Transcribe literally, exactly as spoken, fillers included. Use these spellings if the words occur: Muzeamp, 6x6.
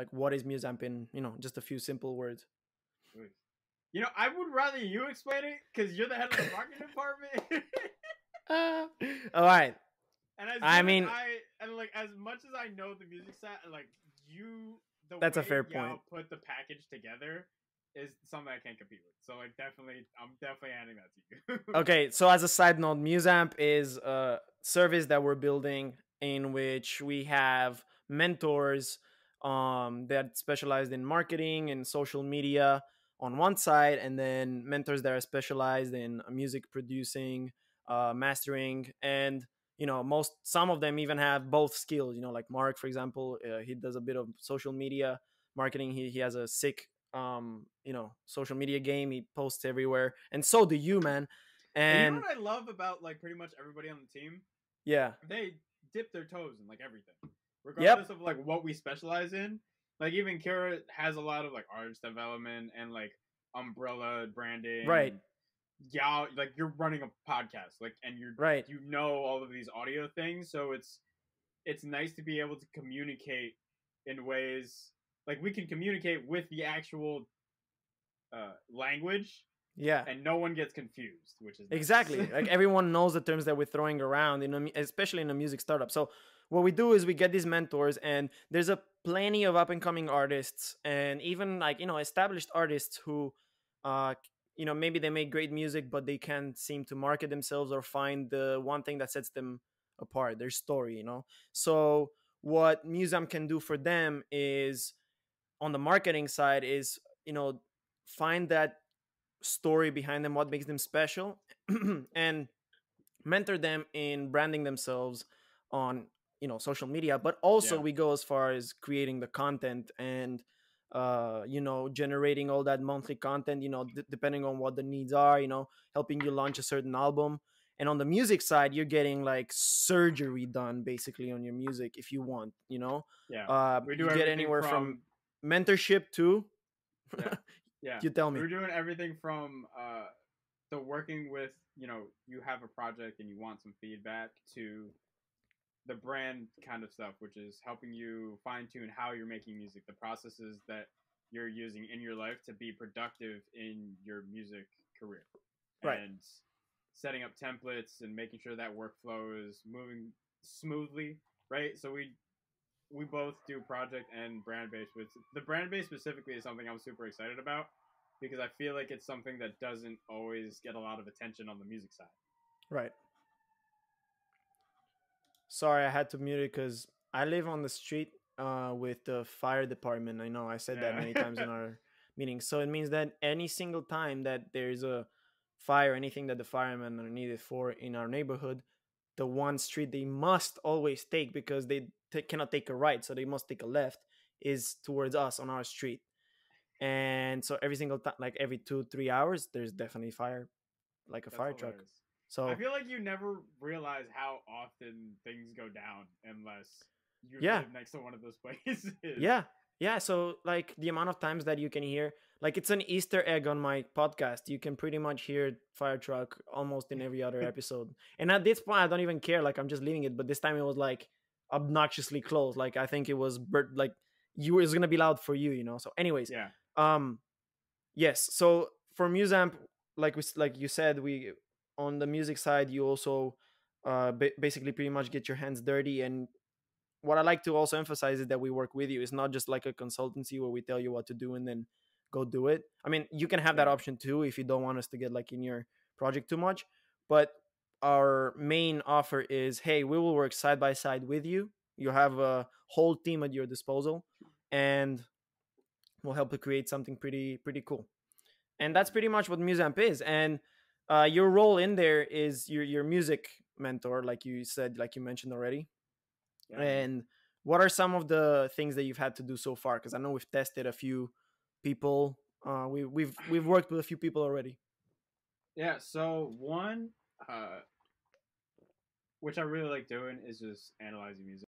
Like, what is Muzeamp in, you know, just a few simple words? You know, I would rather you explain it because you're the head of the marketing department. uh, all right. And as I mean, I, and like as much as I know the music side, like you, the that's way a fair point. Put the package together is something I can't compete with. So like, definitely, I'm definitely adding that to you. Okay. So as a side note, Muzeamp is a service that we're building in which we have mentors um that specialized in marketing and social media on one side, and then mentors that are specialized in music producing, uh, mastering, and you know, most some of them even have both skills. You know, like Mark, for example, uh, he does a bit of social media marketing. He he has a sick, um, you know, social media game. He posts everywhere, and so do you, man. And, and you know what I love about like pretty much everybody on the team? Yeah, they dip their toes in like everything, regardless yep. of like what we specialize in. Like even Kira has a lot of like artist development and like umbrella branding. Right. Y'all like you're running a podcast, like and you're right. You know all of these audio things, so it's it's nice to be able to communicate in ways like we can communicate with the actual uh, language. Yeah. And no one gets confused, which is nice. Exactly like everyone knows the terms that we're throwing around, in a, especially in a music startup. So what we do is we get these mentors, and there's a plenty of up and coming artists, and even like, you know, established artists who, uh, you know, maybe they make great music, but they can't seem to market themselves or find the one thing that sets them apart, their story, you know? So what Muzeamp can do for them is on the marketing side is, you know, find that story behind them, what makes them special, and mentor them in branding themselves on, you know, social media, but also yeah. we go as far as creating the content and, uh, you know, generating all that monthly content, you know, d depending on what the needs are, you know, helping you launch a certain album. And on the music side, you're getting like surgery done basically on your music if you want, you know, yeah. uh, we do you get anywhere from, from mentorship to, yeah. yeah, you tell me. We're doing everything from, uh, the working with, you know, you have a project and you want some feedback to the brand kind of stuff, which is helping you fine tune how you're making music, the processes that you're using in your life to be productive in your music career, right. and setting up templates and making sure that workflow is moving smoothly. Right. So we, we both do project and brand based, which the brand based specifically is something I'm super excited about because I feel like it's something that doesn't always get a lot of attention on the music side. Right. Sorry, I had to mute it because I live on the street uh, with the fire department. I know I said yeah. that many times in our meetings. So it means that any single time that there's a fire, anything that the firemen are needed for in our neighborhood, the one street they must always take because they cannot take a right, so they must take a left, is towards us on our street. And so every single time, like every two, three hours, there's definitely fire, like a That's fire hilarious. truck. So I feel like you never realize how often things go down unless you yeah. live next to one of those places. Yeah. Yeah. So like the amount of times that you can hear, like it's an Easter egg on my podcast. You can pretty much hear fire truck almost in every other episode. And at this point, I don't even care. Like I'm just leaving it. But this time it was like obnoxiously close. Like I think it was Bert, like you was going to be loud for you, you know? So anyways, yeah. Um, yes. So for Muzeamp, like we, like you said, we, on the music side, you also uh, ba basically pretty much get your hands dirty. And what I like to also emphasize is that we work with you. It's not just like a consultancy where we tell you what to do and then go do it. I mean, you can have that option too if you don't want us to get like in your project too much. But our main offer is, hey, we will work side by side with you. You have a whole team at your disposal, and we'll help you create something pretty, pretty cool. And that's pretty much what Muzeamp is. And Uh, your role in there is your, your music mentor, like you said, like you mentioned already. Yeah. And what are some of the things that you've had to do so far? Because I know we've tested a few people. Uh, we, we've we've worked with a few people already. Yeah. So one, uh, which I really like doing, is just analyzing music.